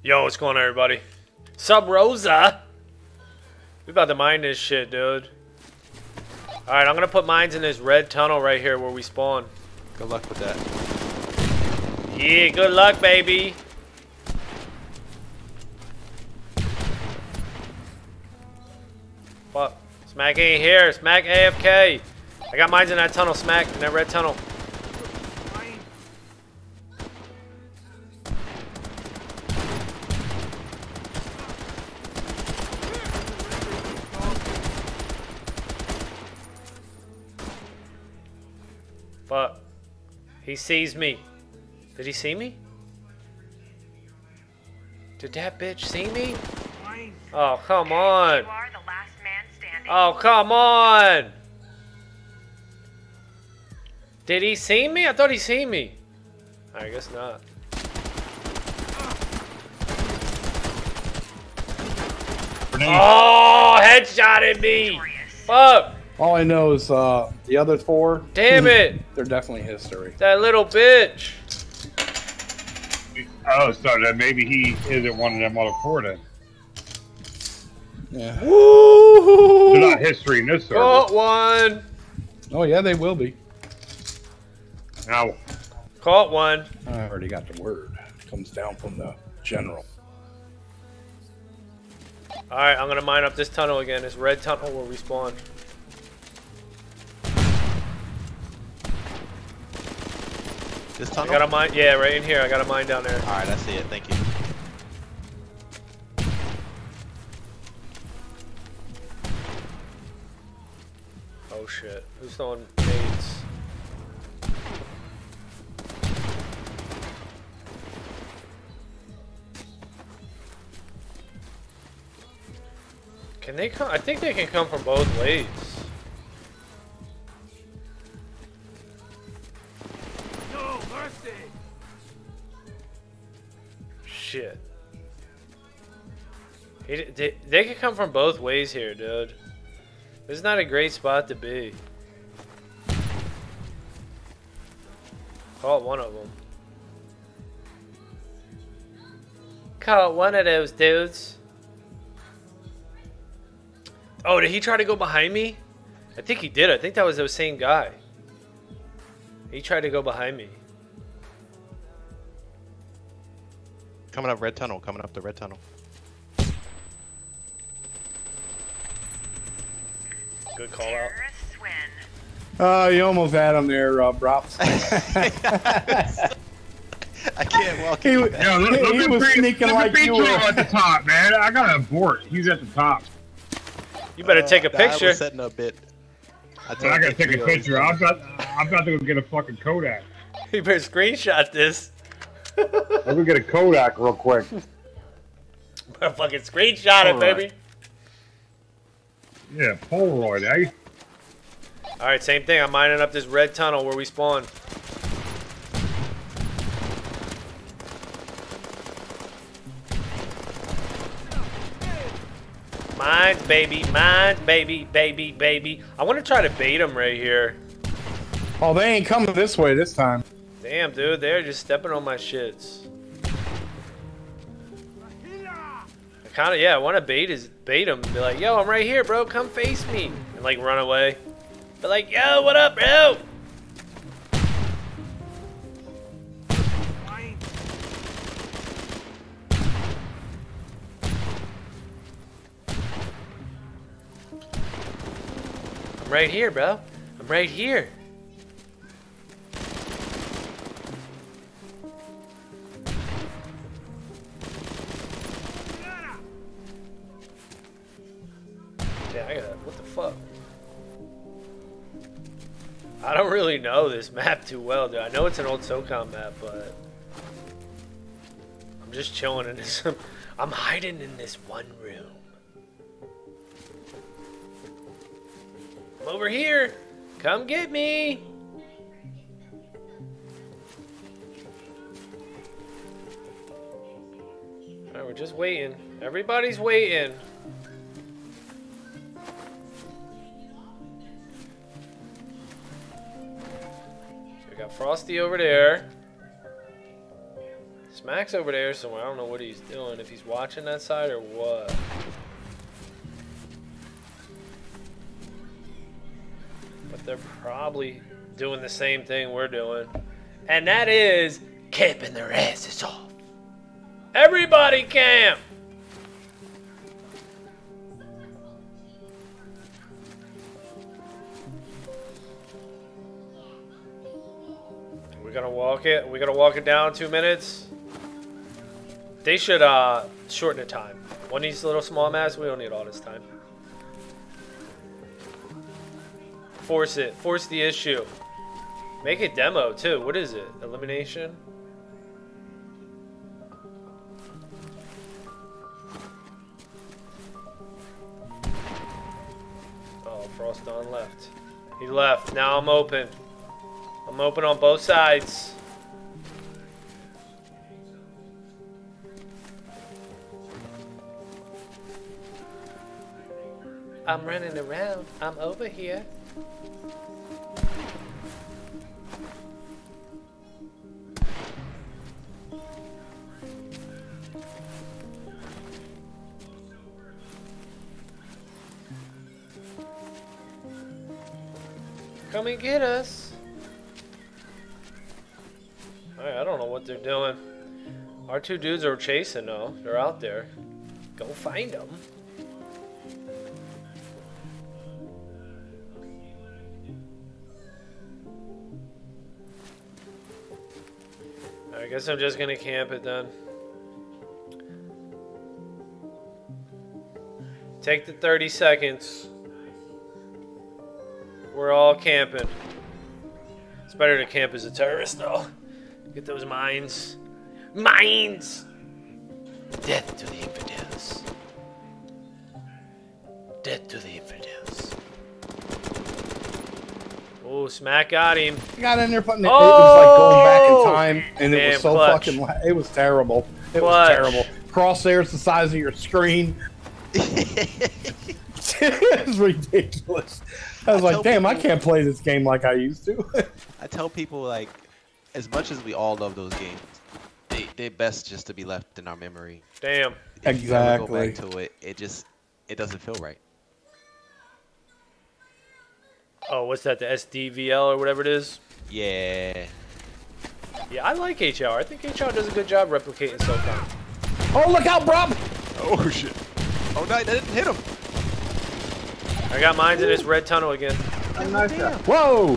Yo, what's going on, everybody? Sub Rosa! We about to mine this shit, dude. Alright, I'm gonna put mines in this red tunnel right here where we spawn. Good luck with that. Yeah, good luck, baby! Fuck. Smack ain't here. Smack AFK. I got mines in that tunnel, Smack, in that red tunnel. Fuck. He sees me. Did he see me? Did that bitch see me? Oh, come on. Oh, come on. Did he see me? I thought he seen me. I guess not. Oh, headshotted me. Fuck. All I know is the other four. Damn it! They're definitely history. That little bitch. Oh, so then maybe he isn't one of them other four then. Yeah. Woo! They're not history in this server. Got one. Oh yeah, they will be. Ow. Caught one. I already got the word. It comes down from the general. Alright, I'm gonna mine up this tunnel again. This red tunnel will respawn. This tunnel? I got a mine, yeah, right in here. I got a mine down there. Alright, I see it. Thank you. Oh shit. Who's throwing nades? Can they come? I think they can come from both ways. No mercy. Shit. They can come from both ways here, dude. This is not a great spot to be. Caught one of them. Caught one of those dudes. Oh, did he try to go behind me? I think he did. I think that was the same guy. He tried to go behind me. Coming up red tunnel. Coming up the red tunnel. Good call out. You almost had him there, Brops. I can't walk in. He was sneaking like you were. At the top, man. I got to abort. He's at the top. You better take a picture. I was setting up it. I gotta take a picture. I'm about to go get a fucking Kodak. You better screenshot this. Let me get a Kodak real quick. Better fucking screenshot it, baby. Yeah, Polaroid, eh? Alright, same thing. I'm mining up this red tunnel where we spawn. Mines, baby. Mines, baby, baby, baby. I want to try to bait them right here. Oh, they ain't coming this way this time. Damn, dude. They're just stepping on my shits. I kind of, yeah, I want to bait them. Be like, yo, I'm right here, bro. Come face me. And, like, run away. Be like, yo, what up, bro? I'm right here, bro. I'm right here. Yeah, I gotta. What the fuck? I don't really know this map too well, dude. I know it's an old SOCOM map, but I'm just chilling in this. I'm hiding in this one room. Over here, come get me. All right, we're just waiting. Everybody's waiting. So we got Frosty over there. Smack's over there somewhere. I don't know what he's doing. If he's watching that side or what. But they're probably doing the same thing we're doing. And that is camping their asses off. Everybody camp! We're gonna walk it. We're gonna walk it down 2 minutes. They should shorten the time. One of these little small maps, we don't need all this time. Force it. Force the issue. Make a demo too. What is it? Elimination? Oh, Frost Dawn left. He left. Now I'm open. I'm open on both sides. I'm running around. I'm over here. Come and get us. Alright, I don't know what they're doing. Our two dudes are chasing though. They're out there. Go find them. I guess I'm just gonna camp it then. Take the 30 seconds. We're all camping. It's better to camp as a terrorist though. Get those mines. Mines! Death to the infidels. Death to the infidels. Oh, Smack got him. He got in there putting it. Oh! It was like going back in time, and damn, it was so clutch. It was terrible. It clutch. Was terrible. Crosshair's the size of your screen. It was ridiculous. I was like, damn, people, I can't play this game like I used to. I tell people, like, as much as we all love those games, they best just to be left in our memory. Damn. If exactly. You ever go back to it, it doesn't feel right. Oh, what's that? The SDVL or whatever it is? Yeah. Yeah, I like HL. I think HL does a good job replicating SOCOM. Oh, look out, bro! Oh, shit. Oh, no, that didn't hit him. I got mines in this red tunnel again. Oh, nice. Whoa!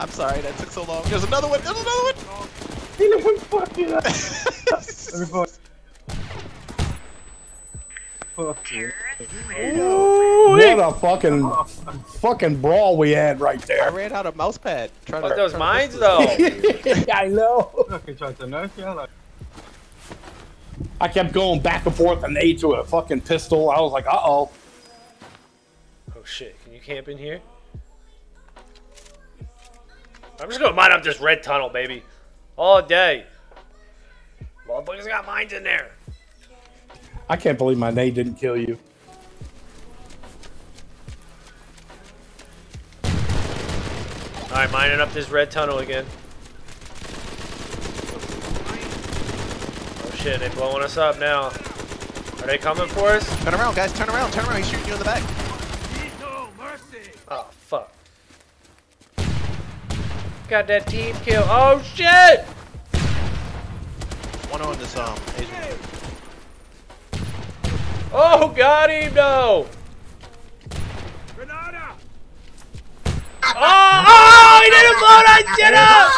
I'm sorry, that took so long. There's another one! There's another one! Oh. He didn't fuck you up! Fuck you. Ooh, what a fucking brawl we had right there. I ran out of mouse pad. Trying to, those mines though! I know! I kept going back and forth and A to a fucking pistol. I was like, uh-oh. Oh shit, can you camp in here? I'm just gonna mine up this red tunnel, baby. All day. Motherfuckers got mines in there. I can't believe my nade didn't kill you. Alright, mining up this red tunnel again. Oh shit, they're blowing us up now. Are they coming for us? Turn around, guys, turn around, turn around. He's shooting you in the back. Oh, fuck. Got that team kill. Oh shit! One on this arm. Oh, got him though. Grenada! Oh, he didn't blow that shit up!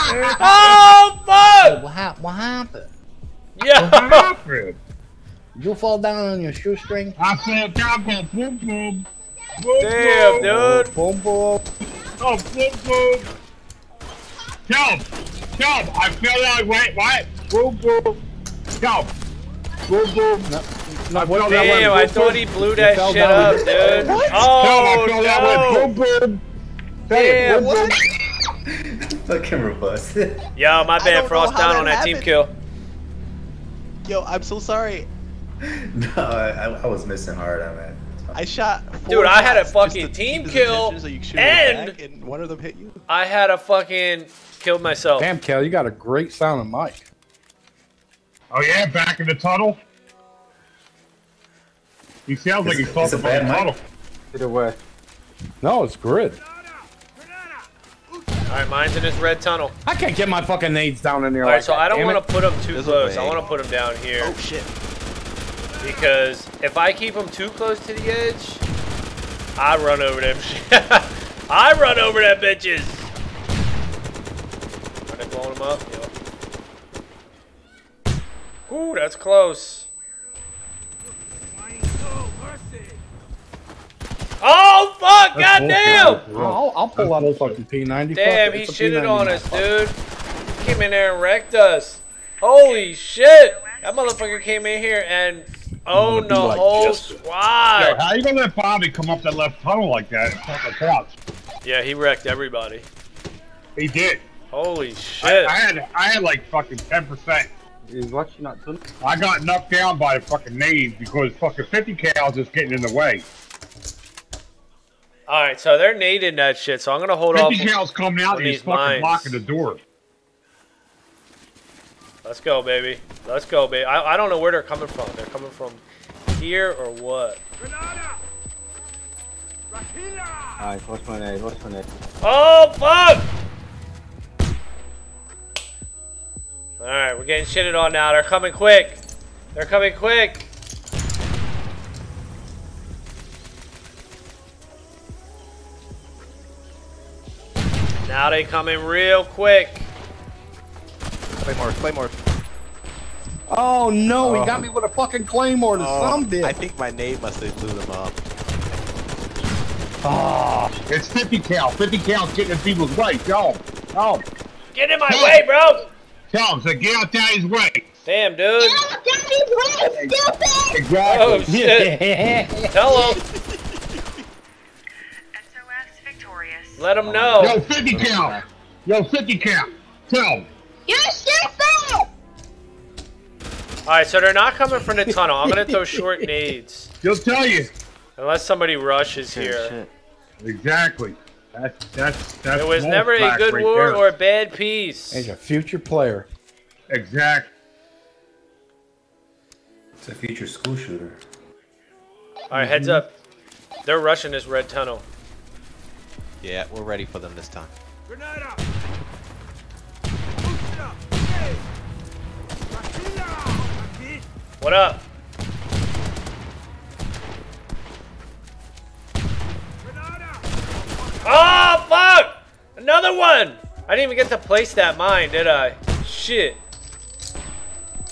Oh fuck! What happened? Yeah. What happened? Did you fall down on your shoestring? I fell down. Boom boom. Damn, dude. Boom boom. Oh, boom boom. Jump! Jump! I fell out. Wait, what? Boom, boom. Jump! Boom, boom. No, damn, I thought he blew that shit up, dude. What? Oh, no! That went. Boom, boom. Damn, what? Fucking robust. Yo, my bad, Frost Down on that team kill. Yo, I'm so sorry. No, I was missing hard on that. I shot four. Dude, I had a fucking team kill, so and one of them hit you. I had a fucking... killed myself. Damn, Cal, you got a great sounding mic. Oh yeah, back in the tunnel. He sounds like he's talking about the tunnel. Get away. No, it's grid. Alright, mine's in this red tunnel. I can't get my fucking nades down in there. Alright, like so I don't want to put them too close. I want to put them down here. Oh shit. Because if I keep them too close to the edge, I run over them. I run over them bitches. Are they blowing them up? Yep. Ooh, that's close. Oh fuck! Goddamn! I'll pull out a fucking P90. Damn, he shitted on us, dude. He came in there and wrecked us. Holy shit! That motherfucker came in here and owned the whole squad. Yo, how you gonna let Bobby come up that left tunnel like that? Yeah, he wrecked everybody. He did. Holy shit! I had like fucking 10%. He's lucky not to. I got knocked down by the fucking nade because fucking 50 cal just getting in the way. Alright, so they're nading that shit, so I'm gonna hold off. 50 cal's coming out and he's fucking blocking the door. Let's go, baby. Let's go, baby. I don't know where they're coming from. They're coming from here or what? Alright, what's my nade? What's my nade? Oh, fuck! Alright, we're getting shitted on now. They're coming quick. They're coming quick. Now they come in real quick. Claymore, claymore. Oh no, he got me with a fucking claymore. Some did. I think my nade must have blew them up. Oh, it's 50 cal. 50 cal's getting in people's way. Yo, oh, get in my way, bro. Tell him, so get out daddy's way. Damn, dude. Get out daddy's way, stupid. Exactly. Oh shit. Tell him. Let him know. Yo, 50 cal. Yo, 50 cal. Tell him. You're stupid. Alright, so they're not coming from the tunnel. I'm going to throw short nades. He'll tell you. Unless somebody rushes here. Shit. Exactly. That's it was never a good war or a bad peace. He's a future player. Exactly. It's a future school shooter. Alright, heads up. They're rushing this red tunnel. Yeah, we're ready for them this time. Grenada! What up? Grenada! Oh, fuck! Another one! I didn't even get to place that mine, did I? Shit.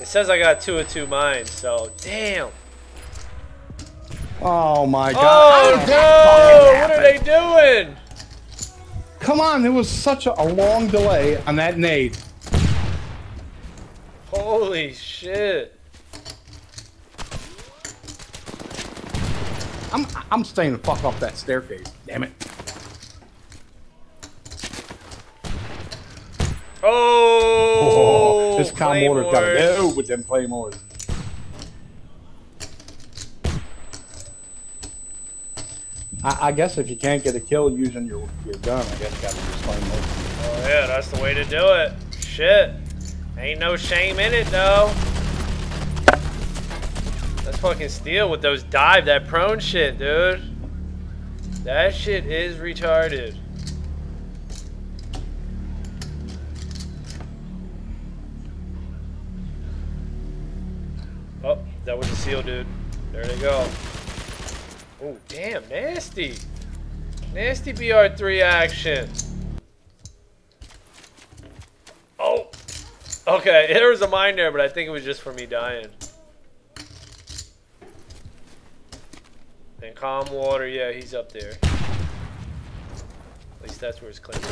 It says I got 2 of 2 mines, so damn. Oh my god. Oh, no! What are they doing? Come on, there was such a long delay on that nade. Holy shit. I'm staying the fuck off that staircase, damn it. Oh, this combo got to go with them claymores. I guess if you can't get a kill using your gun, I guess you gotta just play more. Oh yeah, that's the way to do it. Shit. Ain't no shame in it though. Let's fucking steal with those dive, that prone shit, dude. That shit is retarded. Oh, that was a seal, dude. There they go. Oh, damn, nasty. Nasty BR3 action. Oh, okay, there was a mine there, but I think it was just for me dying. And calm water, yeah, he's up there. At least that's where his claim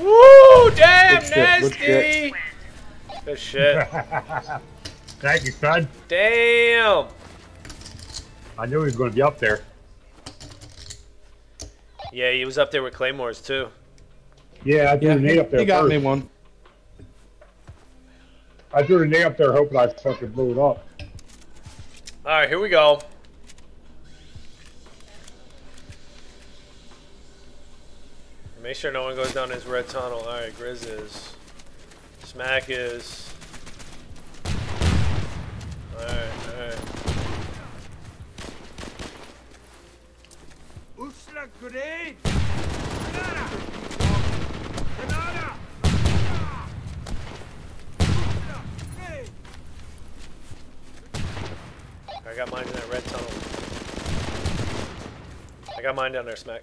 is. Woo, damn, good nasty. Shit, good shit. Thank you, son. Damn. I knew he was going to be up there. Yeah, he was up there with claymores too. Yeah, I threw a nade up there. He got me one. I threw a nade up there hoping I fucking blew it up. Alright, here we go. Make sure no one goes down this red tunnel. Alright, Grizz is. Smack is. Grenade! Granada! Granada! I got mine in that red tunnel. I got mine down there, Smack.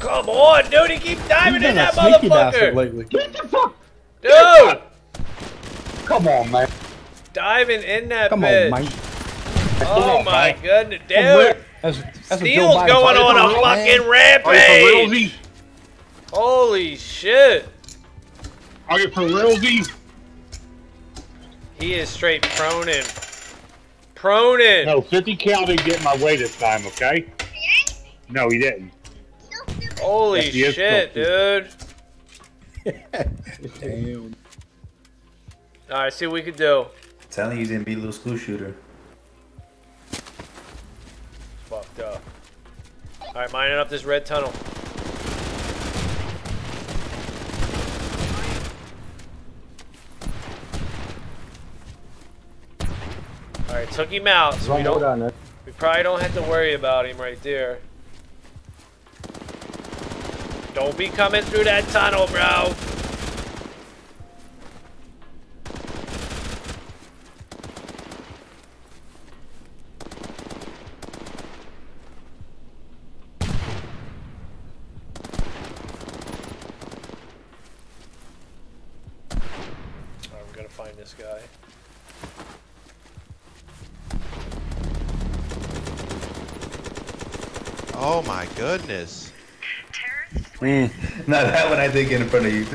Come on, dude, he keeps diving in that motherfucker! Lately. Get the fuck! Dude! Come on, man. Diving in that bitch. Come on, man. Oh my goodness, dude! Steel's going on a fucking rampage! Holy shit! Are you for real, Z? He is straight proning. Proning! No, 50 cal didn't get my way this time, okay? No, he didn't. Holy shit, dude. Damn. Alright, see what we could do. I'm telling you, he's gonna be a little school shooter. Fucked up. Alright, mining up this red tunnel. Alright, took him out, so we probably don't have to worry about him right there. Don't be coming through that tunnel, bro. Alright, we're gonna find this guy. Oh my goodness. Now that one I did get in front of you.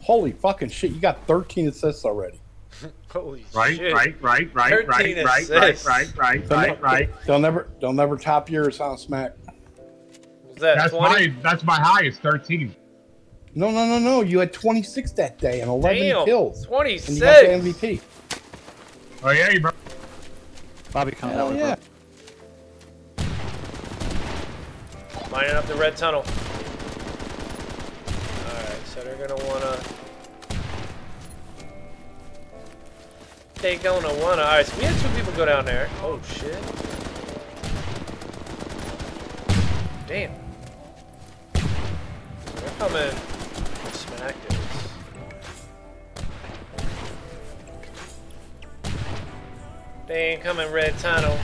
Holy fucking shit, you got 13 assists already. Holy shit. Right. They'll never top yours, huh, Smack? Was that that's my highest, 13. No. You had 26 that day and 11 kills. 26. And you got the MVP. Oh yeah, you bro. Bobby, come on. Yeah. Mining up the red tunnel. Alright, so they're gonna wanna... Alright, so we had 2 people go down there. Oh shit. Damn. They're coming. Smack it. They ain't coming, red tunnel.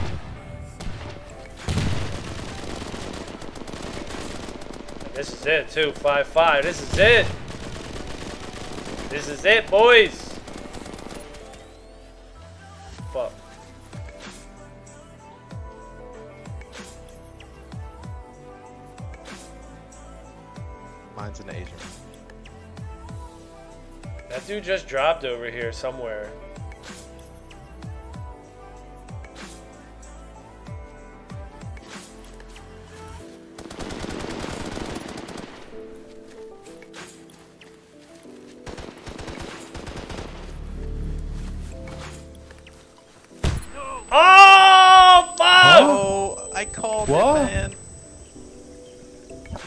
This is it, too. 5-5. This is it. This is it, boys. Fuck. Mine's an Asian. That dude just dropped over here somewhere.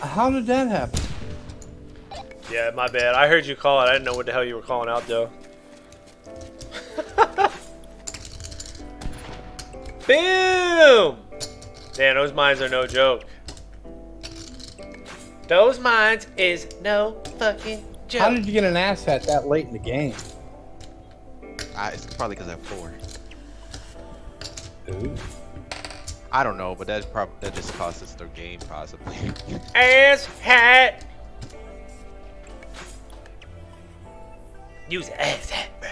How did that happen? Yeah, my bad. I heard you call it. I didn't know what the hell you were calling out, though. Boom! Damn, those mines are no joke. Those mines is no fucking joke. How did you get an ass hat that late in the game? It's probably because I have 4. Ooh. I don't know, but that's probably that just cost us their game, possibly. Ass hat. Use the ass hat, bro.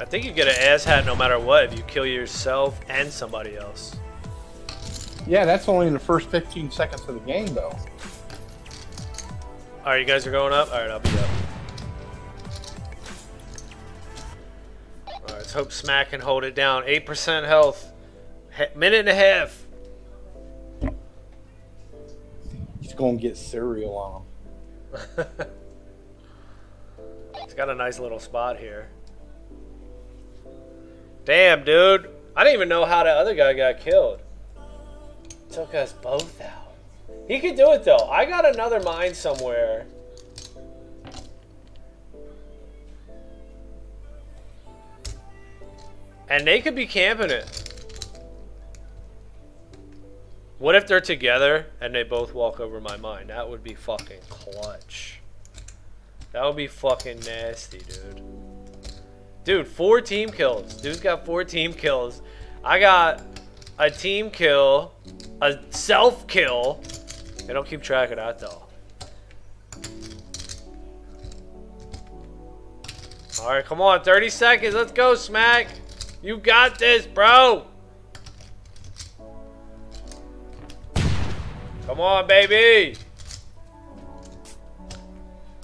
I think you get an ass hat no matter what if you kill yourself and somebody else. Yeah, that's only in the first 15 seconds of the game, though. Alright, you guys are going up? Alright, I'll be up. hope Smack can hold it down. 8% health. Minute and a half. He's going to get cereal on him. It's got a nice little spot here. Damn, dude. I didn't even know how that other guy got killed. Took us both out. He could do it, though. I got another mine somewhere. And they could be camping it. What if they're together and they both walk over my mine? That would be fucking clutch. That would be fucking nasty, dude. Dude, 4 team kills. Dude's got 4 team kills. I got a team kill, a self kill. They don't keep track of that, though. All right, come on, 30 seconds. Let's go, Smack. You got this, bro. Come on, baby.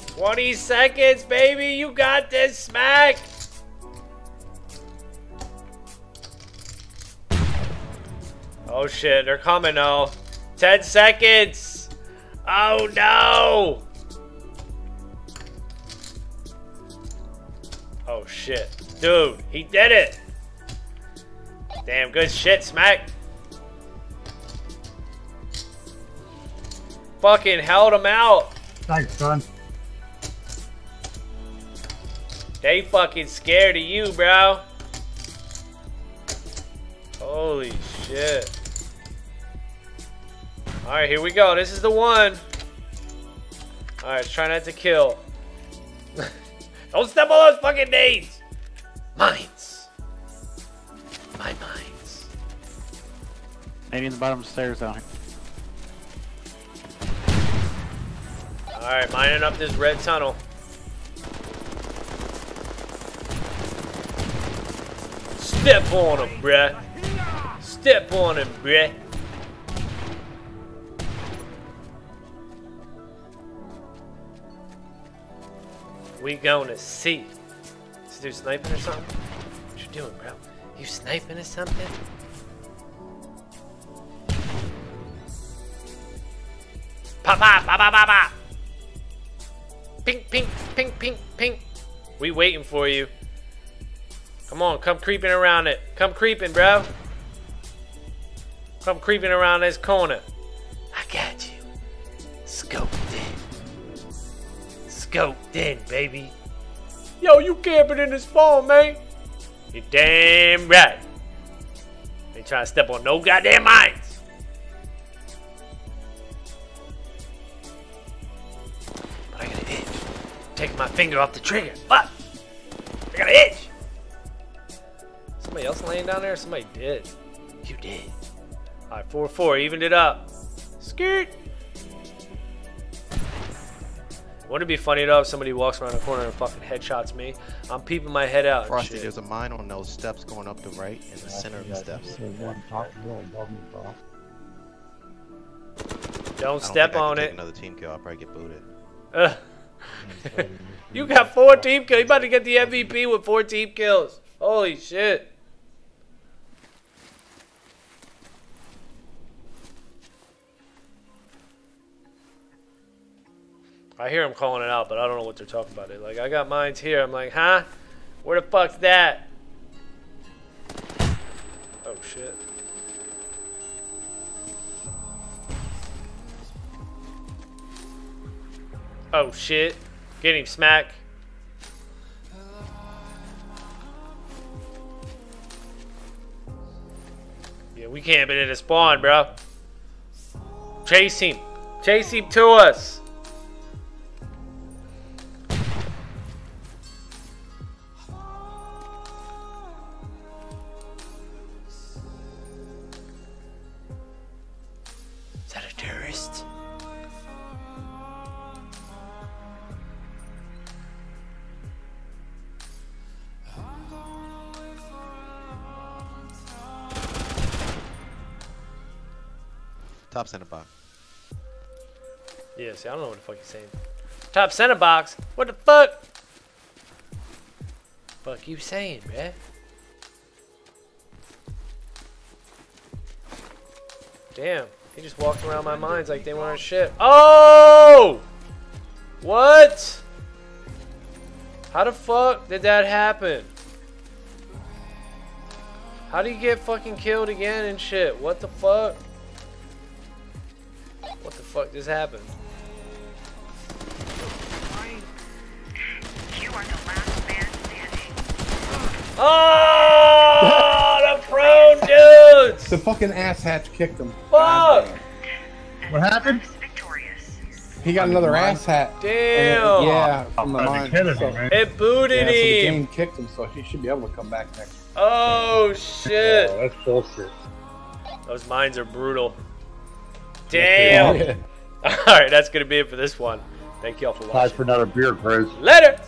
20 seconds, baby. You got this, Smack. Oh, shit. They're coming, though. 10 seconds. Oh, no. Oh, shit. Dude, he did it. Damn, good shit, Smack. Fucking held him out. Thanks, son. They fucking scared of you, bro. Holy shit. Alright, here we go. This is the one. Alright, try not to kill. Don't step on those fucking nades. Mines. My mines. Maybe in the bottom of the stairs, though. Alright, mining up this red tunnel. Step on him, bruh. Step on him, bruh. We gonna see. This dude sniping or something? What you doing, bro? You sniping or something? Pa pa pa pa pa pa. Ping, ping, ping, ping, ping. We waiting for you. Come on, come creeping around it. Come creeping, bro. Come creeping around this corner. I got you. Scoped in. Scoped in, baby. Yo, you camping in this spawn, man. You damn right. Ain't trying to step on no goddamn mines. But I got an itch. Taking my finger off the trigger. Fuck. I got an itch. Somebody else laying down there? Somebody did. You did. Alright, 4-4, evened it up. Skirt! Wouldn't it be funny though if somebody walks around the corner and fucking headshots me? I'm peeping my head out. Frosty, there's a mine on those steps going up the right in the center of the steps. Don't step on it. Another team kill, I'll probably get booted. You got 4 team kills. You about to get the MVP with 4 team kills. Holy shit. I hear them calling it out, but I don't know what they're talking about. Like, I got mines here. I'm like, huh? Where the fuck's that? Oh, shit. Oh, shit. Get him, Smack. Yeah, we camping in a spawn, bro. Chase him. Chase him to us. Top center box. Yeah, see, I don't know what the fuck he's saying. Top center box? What the fuck? Fuck you saying, man? Damn, they just walked around my mines like they weren't shit. Oh! What? How the fuck did that happen? How do you get fucking killed again and shit? What the fuck? What the fuck just happened? You are the last man standing. Oh! The prone dudes! The fucking asshatch kicked him. Fuck! What happened? He got another asshat. Damn! Yeah, from the mine. It booted him. The game kicked him, so he should be able to come back next. Oh shit! Oh, that's bullshit. Those mines are brutal. Damn! All right, that's gonna be it for this one. Thank y'all for watching. Time for another beer, Chris. Later.